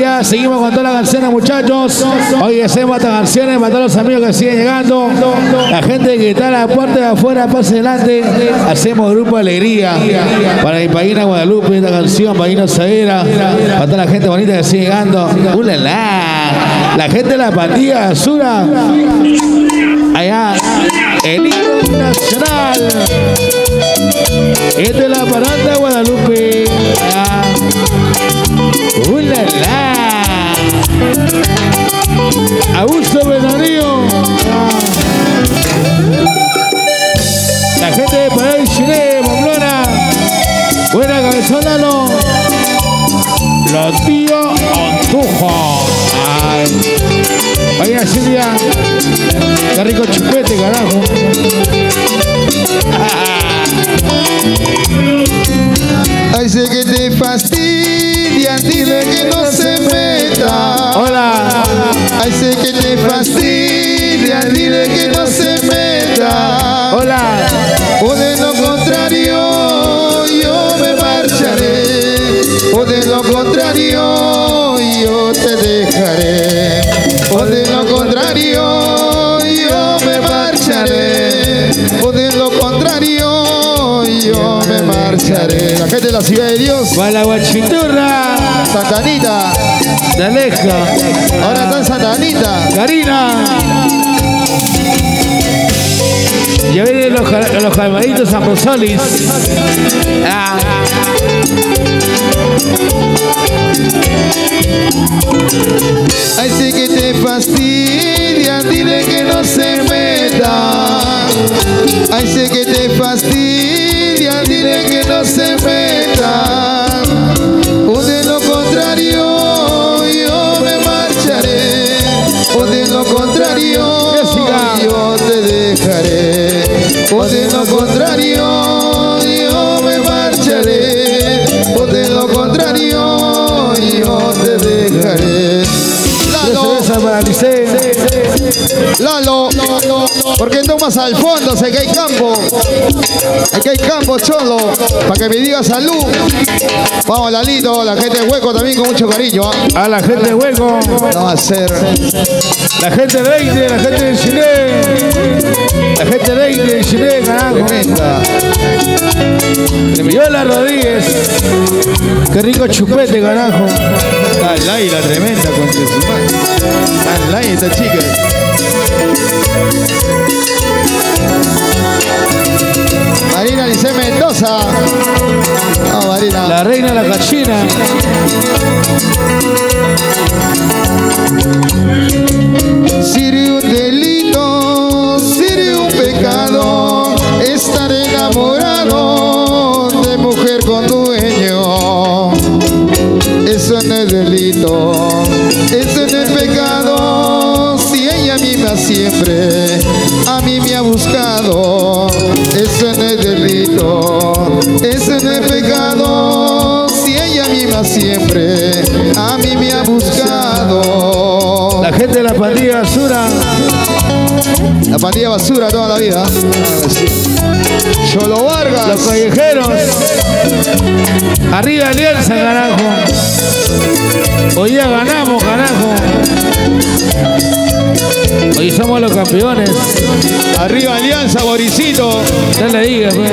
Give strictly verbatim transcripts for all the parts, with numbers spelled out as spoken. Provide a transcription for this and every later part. García. Seguimos con todas las Garcianas, muchachos. Hoy hacemos hasta Garcianas para todos los amigos que siguen llegando. La gente que está en la puerta de afuera, pase adelante. Hacemos Grupo Alegría para Ipaína Guadalupe, esta canción, para Ipaína Saera, para toda la gente bonita que sigue llegando. ¡Ulala! La gente de la pandilla Azura. Allá, el himno nacional. Este es la parada de Guadalupe. ¡Ulala! Augusto Benarío. La gente de Pará y Chile, Pamplona. Buena cabezona, no. Los tíos Antujo. Vaya Silvia. Qué rico chupete, carajo. Ay, sé que te fastidia, dile que no se meta. Hola. Ay, sé que te fastidia, dile que no se meta. Hola. O de lo contrario, yo me marcharé. O de lo contrario, yo te dejaré. O de lo contrario, yo me marcharé. O de lo contrario, yo me marcharé. La gente de la ciudad de Dios. Gualaguachiturra. Santanita. De Aleja. Ahora está en Santanita. Karina. Ya vienen los, los calmaditos San Rosolis. Ah. Ay, sé que te fastidia, dile que no se meta. Ay, sé que te fastidia, dile que no se meta. O de lo contrario, yo me marcharé. O de lo contrario, yo te dejaré. O de lo contrario, yo me marcharé. O de lo contrario, yo te dejaré. Lalo, Lalo, porque no más al fondo, sé que hay campo. Aquí hay campo, cholo, para que me diga salud. Vamos, Lalito, la gente de Hueco también con mucho cariño. ¿Eh? A la gente de Hueco. No va a ser. La gente de veinte, la gente de Chile. La gente de veinte de Chile, carajo. De Miola Rodríguez. Qué rico chupete, carajo. Al aire, la tremenda con Al aire, esta chica. Marina Lice Mendoza. No, Marina. La reina de la gallina. Sería un delito, sería un pecado estar enamorado de mujer con dueño. Eso no es delito, eso no es pecado. Si ella misma siempre a mí me ha buscado, eso no es delito, eso no es pecado. Si ella misma siempre a mí me ha buscado. La gente de la pandilla basura. La pandilla basura toda la vida. Cholo Vargas. Los callejeros. Arriba Alianza, carajo. Hoy ya ganamos, carajo. Hoy somos los campeones. Arriba Alianza, Boricito. No le digas, güey.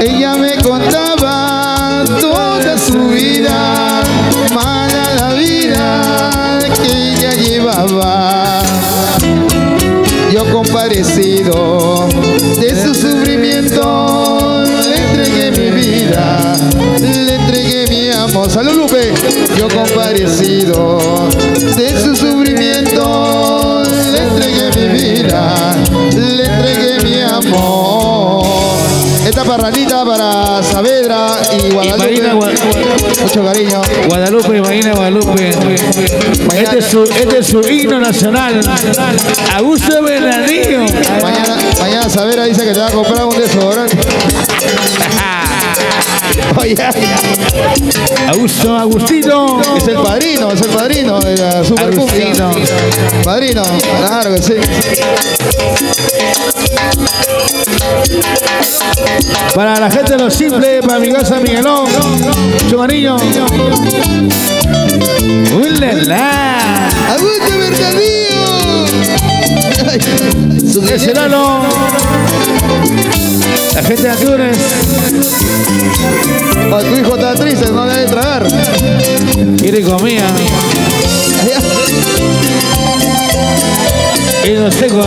Ella me contaba toda su vida, mala la vida que ella llevaba. Yo comparecido de su sufrimiento, le entregué mi vida, le entregué mi amor. ¡Salud, Lupe! Yo comparecido de su sufrimiento, le entregué mi vida, le entregué mi amor. Esta parranita para Saavedra y Guadalupe. Imagina, Gua Mucho cariño. Guadalupe, Imagina, Guadalupe. Este es, su, este es su himno nacional. Augusto Benarío. Mañana, mañana Saavedra dice que te va a comprar un desodorante. Augusto, Agustino. Es el padrino, es el padrino de la Supercumbia. Padrino, claro que sí. Para la gente de Los Simples, para mi casa Miguelón, Chumarillo, ¡ulala! ¡Aguante Mercadillo! ¡Ese Lalo! La gente de Antunes. A tu hijo está triste, no le debe tragar. Quiere comida. Y los secos.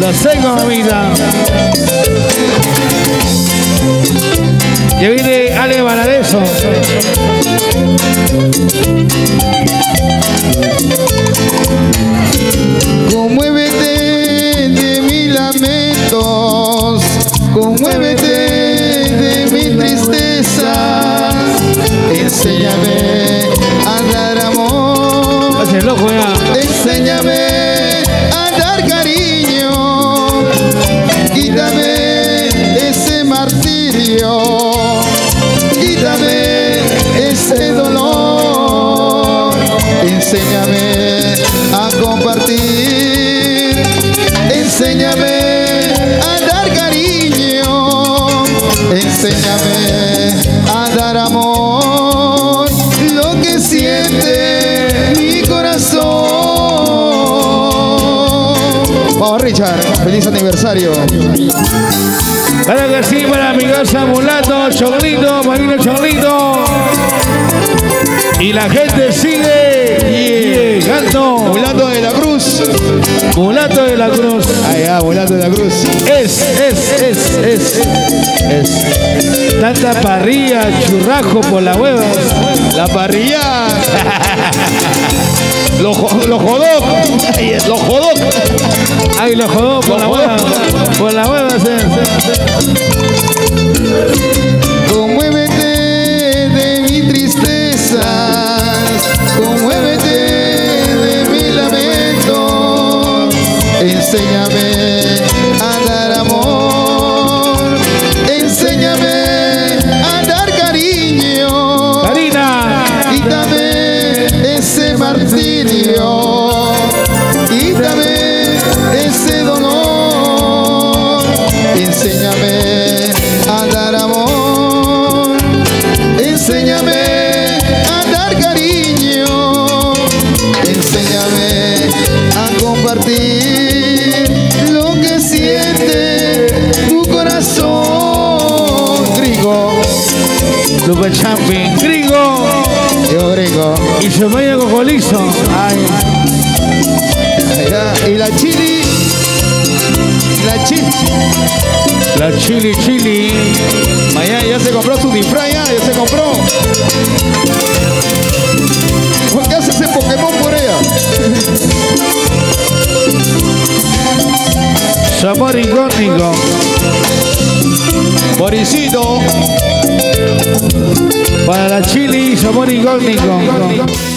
Los secos, mamita. Ya viene Ale Valareso. Conmuévete de mis lamentos, conmuévete de mis tristezas, enséñame a dar amor, enséñame a dar cariño, quítame ese martirio, quítame ese dolor, enséñame a compartir, enséñame a dar cariño, enséñame a dar amor, lo que siente mi corazón. Vamos Richard, feliz aniversario. Para que sí, para mi casa Mulato, Chorlito, Marino Chorlito. Y la gente sigue llegando. Yeah. Mulato de la Cruz. Mulato de la Cruz. Ahí va, Mulato de la Cruz. Es, es, es, es, es. Tanta parrilla, churrasco por las huevas. La parrilla. Los lo jodoc, los jodoc. Ay, los jodoc por la hueva. Por la hueva, sí, sí. Conmuévete de mis tristezas, conmuévete de mi lamento, enséñame a dar amor, enséñame a dar cariño, Karina, quítame ese martirio, quítame ese dolor, enséñame a dar amor, enséñame a dar cariño, enséñame a compartir lo que siente tu corazón. Gringo, Super Champion, Gringo, yo Gringo, y su medio cocolizo. Y la chili, la chili, la chili chili. Mañana ya se compró su disfraz, ya, ya se compró. ¿Por qué hace ese Pokémon por ella? Sabor incógnito. Boricito. Para la chili, sabor incógnito.